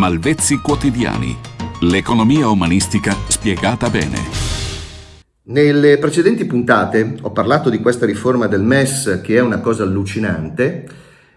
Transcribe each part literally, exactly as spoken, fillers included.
Malvezzi quotidiani. L'economia umanistica spiegata bene. Nelle precedenti puntate ho parlato di questa riforma del M E S, che è una cosa allucinante,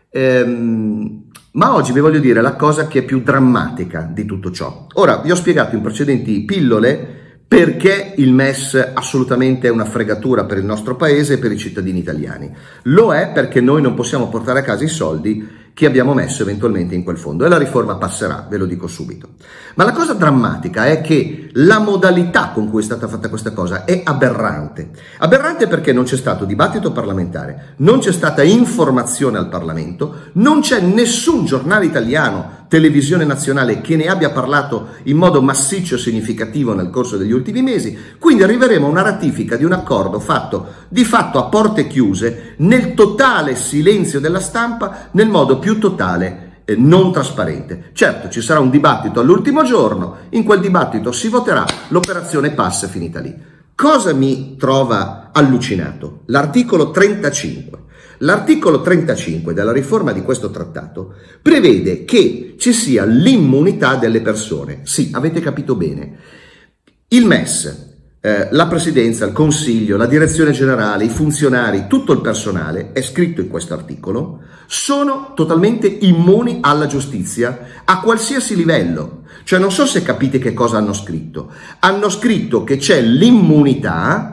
ehm, ma oggi vi voglio dire la cosa che è più drammatica di tutto ciò. Ora, vi ho spiegato in precedenti pillole perché il M E S assolutamente è una fregatura per il nostro paese e per i cittadini italiani. Lo è perché noi non possiamo portare a casa i soldi che abbiamo messo eventualmente in quel fondo, e la riforma passerà, ve lo dico subito. Ma la cosa drammatica è che la modalità con cui è stata fatta questa cosa è aberrante. Aberrante perché non c'è stato dibattito parlamentare, non c'è stata informazione al Parlamento, non c'è nessun giornale italiano, televisione nazionale, che ne abbia parlato in modo massiccio e significativo nel corso degli ultimi mesi. Quindi arriveremo a una ratifica di un accordo fatto di fatto a porte chiuse, nel totale silenzio della stampa, nel modo più totale eh, non trasparente. Certo, ci sarà un dibattito all'ultimo giorno, in quel dibattito si voterà, l'operazione passa, finita lì. Cosa mi trova allucinato? L'articolo trentacinque. L'articolo trentacinque della riforma di questo trattato prevede che ci sia l'immunità delle persone. Sì, avete capito bene. Il M E S, eh, la Presidenza, il Consiglio, la Direzione Generale, i funzionari, tutto il personale, è scritto in questo articolo, sono totalmente immuni alla giustizia a qualsiasi livello. Cioè, non so se capite che cosa hanno scritto. Hanno scritto che c'è l'immunità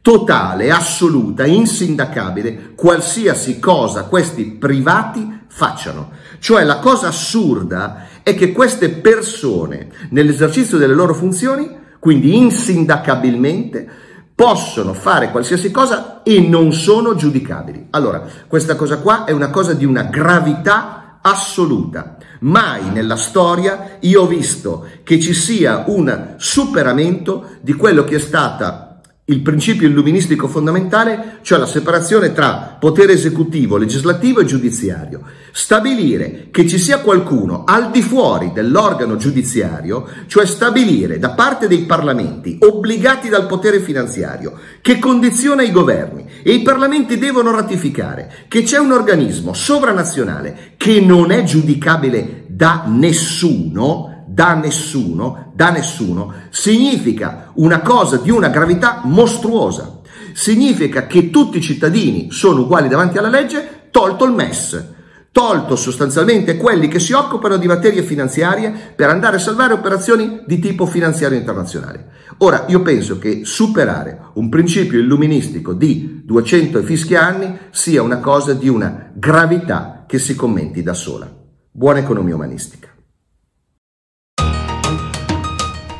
totale, assoluta, insindacabile, qualsiasi cosa questi privati facciano. Cioè, la cosa assurda è che queste persone, nell'esercizio delle loro funzioni, quindi insindacabilmente, possono fare qualsiasi cosa e non sono giudicabili. Allora, questa cosa qua è una cosa di una gravità assoluta. Mai nella storia io ho visto che ci sia un superamento di quello che è stata il principio illuministico fondamentale, cioè la separazione tra potere esecutivo, legislativo e giudiziario. Stabilire che ci sia qualcuno al di fuori dell'organo giudiziario, cioè stabilire da parte dei parlamenti, obbligati dal potere finanziario, che condiziona i governi, e i parlamenti devono ratificare, che c'è un organismo sovranazionale che non è giudicabile da nessuno, da nessuno, da nessuno, significa una cosa di una gravità mostruosa. Significa che tutti i cittadini sono uguali davanti alla legge, tolto il M E S, tolto sostanzialmente quelli che si occupano di materie finanziarie per andare a salvare operazioni di tipo finanziario internazionale. Ora, io penso che superare un principio illuministico di duecento e fischia anni sia una cosa di una gravità che si commenti da sola. Buona economia umanistica.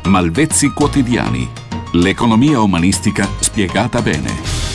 Malvezzi quotidiani. L'economia umanistica spiegata bene.